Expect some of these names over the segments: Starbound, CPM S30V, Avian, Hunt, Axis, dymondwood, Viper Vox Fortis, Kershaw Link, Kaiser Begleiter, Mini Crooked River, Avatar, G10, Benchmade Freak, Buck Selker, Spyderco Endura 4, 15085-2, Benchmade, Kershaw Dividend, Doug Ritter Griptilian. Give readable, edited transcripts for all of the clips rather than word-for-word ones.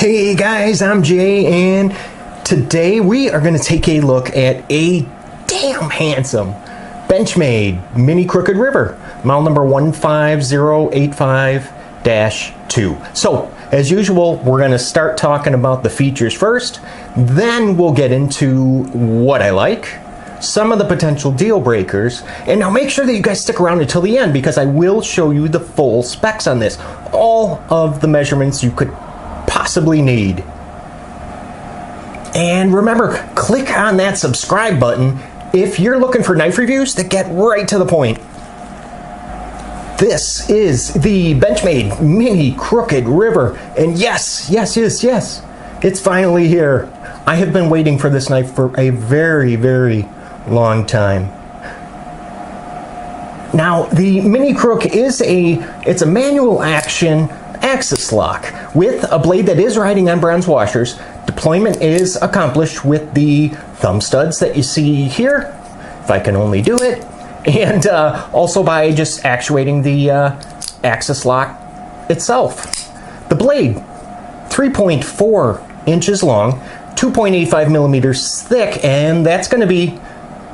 Hey guys, I'm Jay, and today we are going to take a look at a damn handsome Benchmade Mini Crooked River, model number 15085-2. So, as usual, we're going to start talking about the features first, then we'll get into what I like, some of the potential deal breakers, and now make sure that you guys stick around until the end because I will show you the full specs on this, all of the measurements you could possibly need. And remember, click on that subscribe button if you're looking for knife reviews that get right to the point. This is the Benchmade Mini Crooked River, and yes, it's finally here. I have been waiting for this knife for a very, very long time. Now, the Mini Crook is it's a manual action Axis lock with a blade that is riding on bronze washers. Deployment is accomplished with the thumb studs that you see here, if I can only do it, and also by just actuating the Axis lock itself. The blade, 3.4 inches long, 2.85 millimeters thick, and that's going to be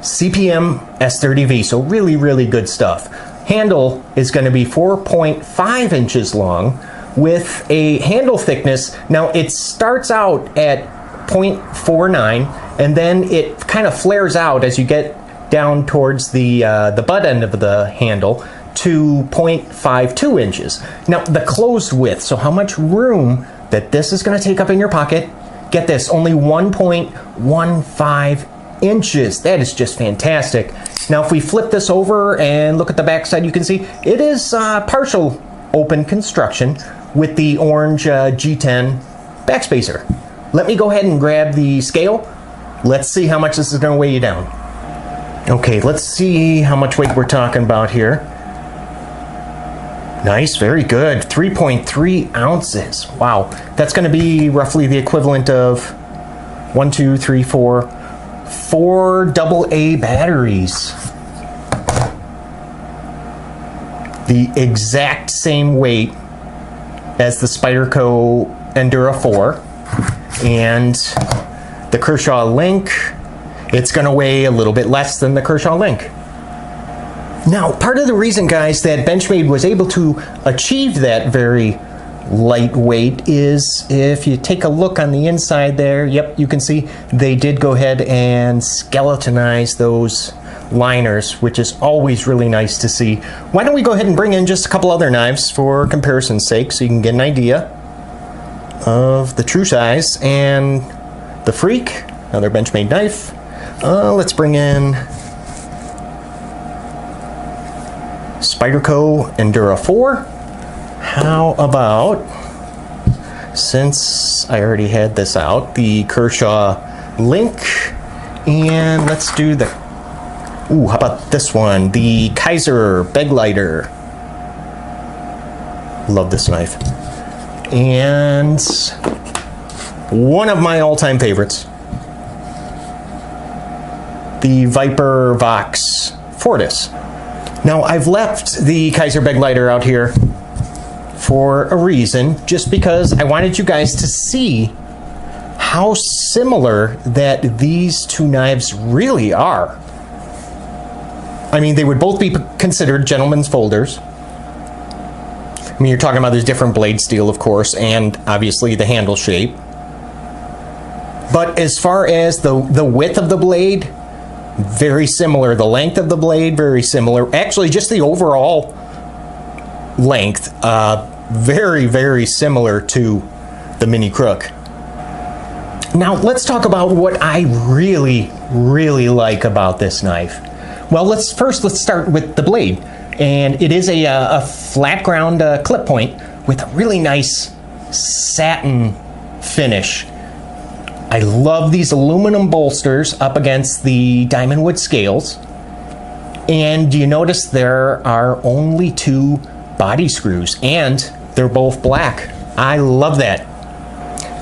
CPM S30V, so really, really good stuff. Handle is going to be 4.5 inches long with a handle thickness. Now it starts out at 0.49 and then it kind of flares out as you get down towards the butt end of the handle to 0.52 inches. Now the closed width, so how much room that this is going to take up in your pocket, get this, only 1.15 inches. That is just fantastic. Now, if we flip this over and look at the back side, you can see it is partial open construction with the orange G10 backspacer. Let me go ahead and grab the scale. Let's see how much this is going to weigh you down. Okay, let's see how much weight we're talking about here. Nice, very good. 3.3 ounces. Wow, that's going to be roughly the equivalent of 4 AA batteries. The exact same weight as the Spyderco Endura 4 and the Kershaw Link. It's going to weigh a little bit less than the Kershaw Link. Now, part of the reason, guys, that Benchmade was able to achieve that very lightweight is if you take a look on the inside there, yep, you can see they did go ahead and skeletonize those liners, which is always really nice to see. Why don't we go ahead and bring in just a couple other knives for comparison's sake so you can get an idea of the true size, and the Freak, another Benchmade knife. Let's bring in Spyderco Endura 4. How about, since I already had this out, the Kershaw Link, and let's do the, ooh, how about this one, the Kaiser Begleiter. Love this knife. And one of my all-time favorites, the Viper Vox Fortis. Now, I've left the Kaiser Begleiter out here for a reason, just because I wanted you guys to see how similar that these two knives really are. I mean, they would both be considered gentleman's folders. I mean, you're talking about this different blade steel, of course, and obviously the handle shape. But as far as the width of the blade, very similar. The length of the blade, very similar. Actually, just the overall length, very, very similar to the Mini Crook. Now, let's talk about what I really, really like about this knife. Well, let's start with the blade. And it is a flat ground clip point with a really nice satin finish. I love these aluminum bolsters up against the dymondwood scales. And you notice there are only two body screws, and they're both black. I love that.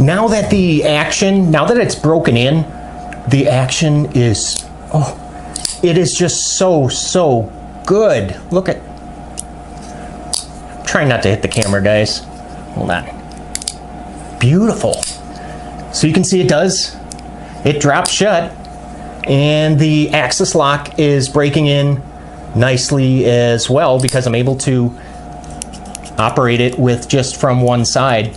Now that it's broken in, the action is, oh, it is just so good. Look at, try not to hit the camera, guys. Hold on. beautiful. So you can see it does. It drops shut and the Axis lock is breaking in nicely as well because I'm able to operate it with just from one side.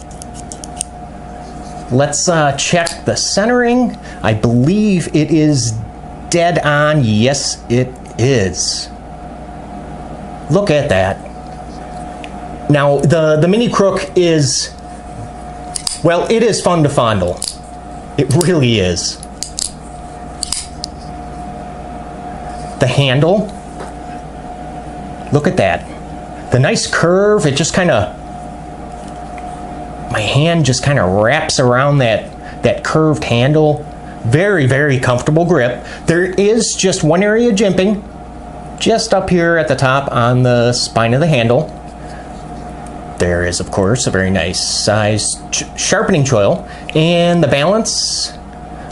Let's check the centering. I believe it is dead on. Yes, it is. Look at that. Now, the Mini Crook is, well, it is fun to fondle. It really is. The handle, look at that. The nice curve, it just kind of, my hand just kind of wraps around that curved handle. Very, very comfortable grip. There is just one area jimping, just up here at the top on the spine of the handle. There is, of course, a very nice size sharpening choil. And the balance,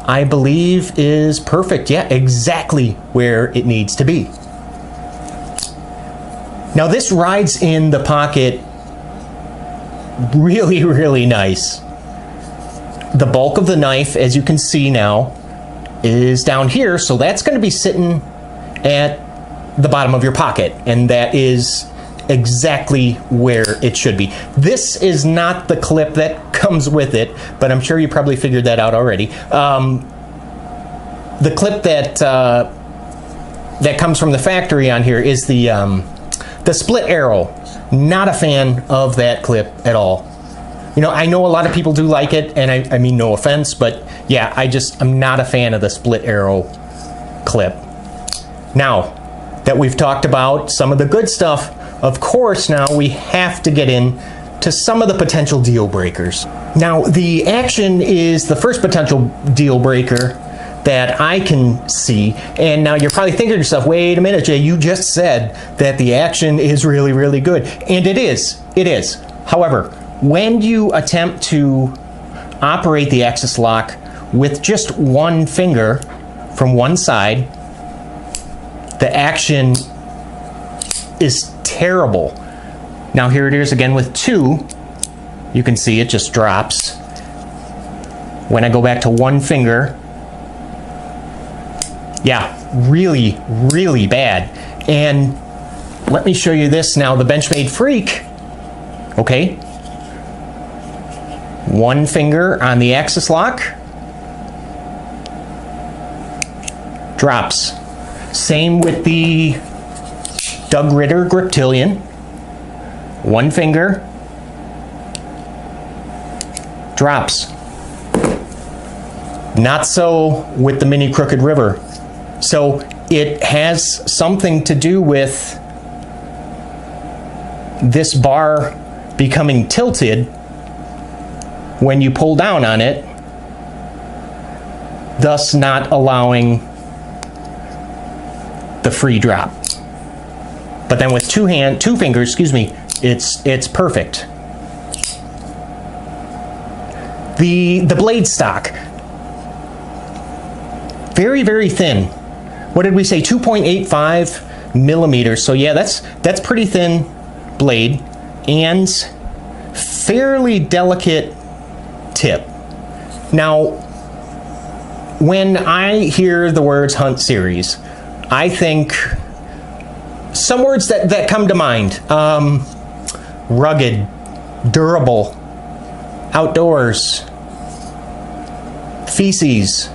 I believe, is perfect. Yeah, exactly where it needs to be. Now this rides in the pocket really, really nice. The bulk of the knife, as you can see now, is down here, so that's going to be sitting at the bottom of your pocket, and that is exactly where it should be. This is not the clip that comes with it, but I'm sure you probably figured that out already. The clip that that comes from the factory on here is the split arrow. Not a fan of that clip at all. You know, I know a lot of people do like it, and I mean no offense, but yeah, I'm not a fan of the split arrow clip. Now that we've talked about some of the good stuff, of course now we have to get in to some of the potential deal breakers. Now the action is the first potential deal breaker that I can see, and now you're probably thinking to yourself, wait a minute, Jay, you just said that the action is really, really good, and it is, it is. However, when you attempt to operate the Axis lock with just one finger from one side, the action is terrible. Now here it is again with two. You can see it just drops. When I go back to one finger, yeah, really, really bad. And let me show you this now, the Benchmade Freak, okay? One finger on the Axis lock, drops. Same with the Doug Ritter Griptilian. One finger, drops. Not so with the Mini Crooked River. So it has something to do with this bar becoming tilted when you pull down on it, thus not allowing the free drop. But then with two fingers, excuse me, it's perfect. The blade stock, very, very thin. What did we say? 2.85 millimeters. So yeah, that's pretty thin blade and fairly delicate tip. Now, when I hear the words hunt series, I think some words that come to mind. Rugged, durable, outdoors, feces,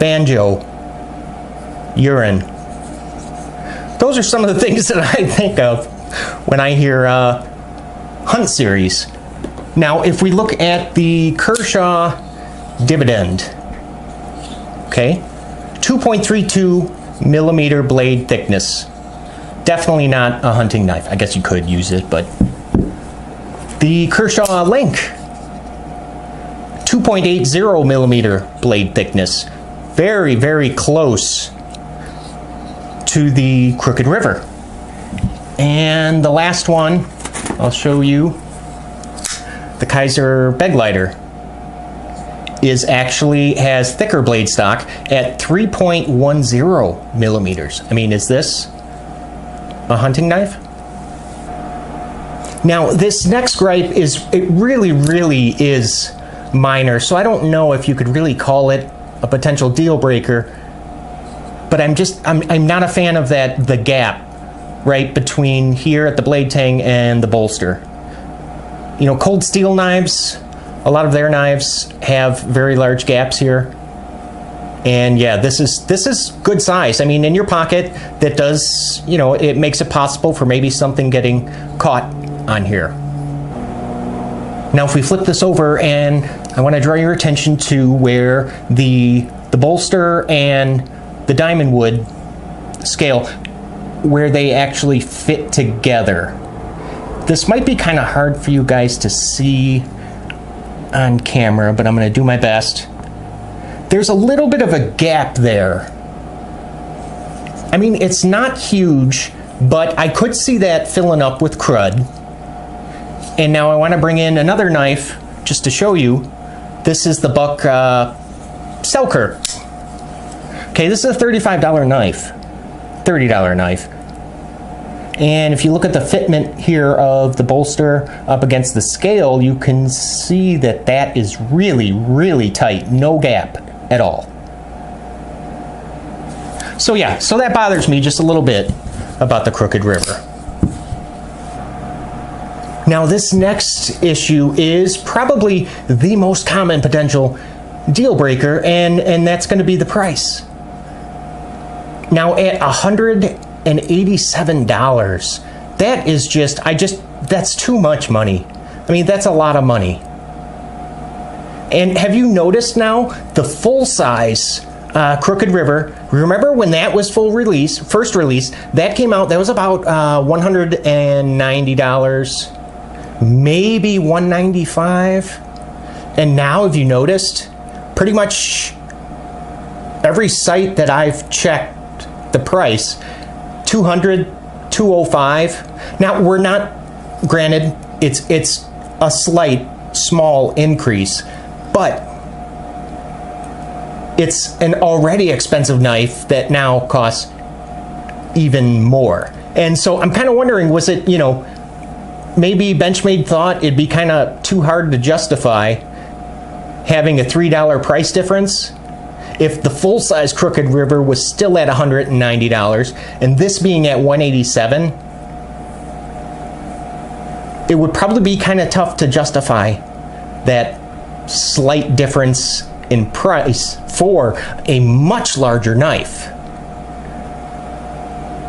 banjo, urine. Those are some of the things that I think of when I hear hunt series. Now, if we look at the Kershaw Dividend, okay, 2.32 millimeter blade thickness. Definitely not a hunting knife. I guess you could use it, but the Kershaw Link, 2.80 millimeter blade thickness. Very, very close to the Crooked River. And the last one, I'll show you, the Kaiser Begleiter is actually has thicker blade stock at 3.10 millimeters. I mean, is this a hunting knife? Now, this next gripe is, it really, really is minor, so I don't know if you could really call it a potential deal breaker, but I'm not a fan of that, the gap, right, between here at the blade tang and the bolster. You know, cold steel knives, a lot of their knives have very large gaps here. And yeah, this is good size. I mean, in your pocket, that does, you know, it makes it possible for maybe something getting caught on here. Now, if we flip this over, and I want to draw your attention to where the bolster and the dymondwood scale, where they actually fit together. This might be kind of hard for you guys to see on camera, but I'm going to do my best. There's a little bit of a gap there. I mean, it's not huge, but I could see that filling up with crud. And now I want to bring in another knife just to show you. This is the Buck Selker. Okay, this is a $35 knife, $30 knife. And if you look at the fitment here of the bolster up against the scale, you can see that that is really, really tight, no gap at all. So yeah, so that bothers me just a little bit about the Crooked River. Now, this next issue is probably the most common potential deal breaker, and that's going to be the price. Now, at $187, that is just, that's too much money. I mean, that's a lot of money. And have you noticed now the full size Crooked River? Remember when that was full release, first release, that came out, that was about $190, maybe $195. And now, have you noticed, pretty much every site that I've checked the price, 200, 205. Now, we're not, granted, it's a slight, small increase, but it's an already expensive knife that now costs even more. And so I'm kind of wondering, was it, you know, maybe Benchmade thought it'd be kind of too hard to justify having a $3 price difference if the full-size Crooked River was still at $190, and this being at $187, it would probably be kind of tough to justify that slight difference in price for a much larger knife.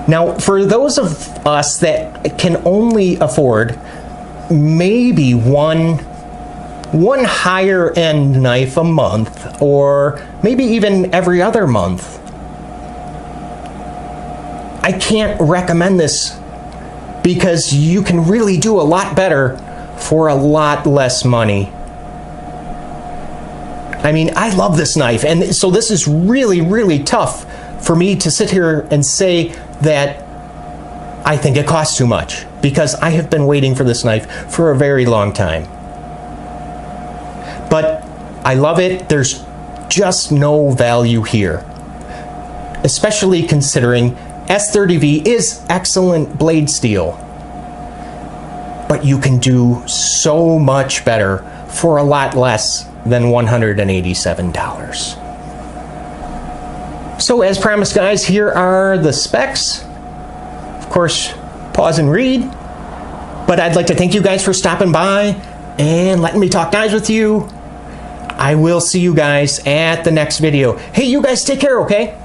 Now, for those of us that can only afford maybe one higher end knife a month, or maybe even every other month, I can't recommend this, because you can really do a lot better for a lot less money. I mean, I love this knife, and so this is really, really tough for me to sit here and say that I think it costs too much, because I have been waiting for this knife for a very long time. But I love it. There's just no value here, especially considering S30V is excellent blade steel, but you can do so much better for a lot less than $187. So, as promised, guys, here are the specs. Of course, pause and read, but I'd like to thank you guys for stopping by and letting me talk knives with you. I will see you guys at the next video. Hey, you guys, take care, okay?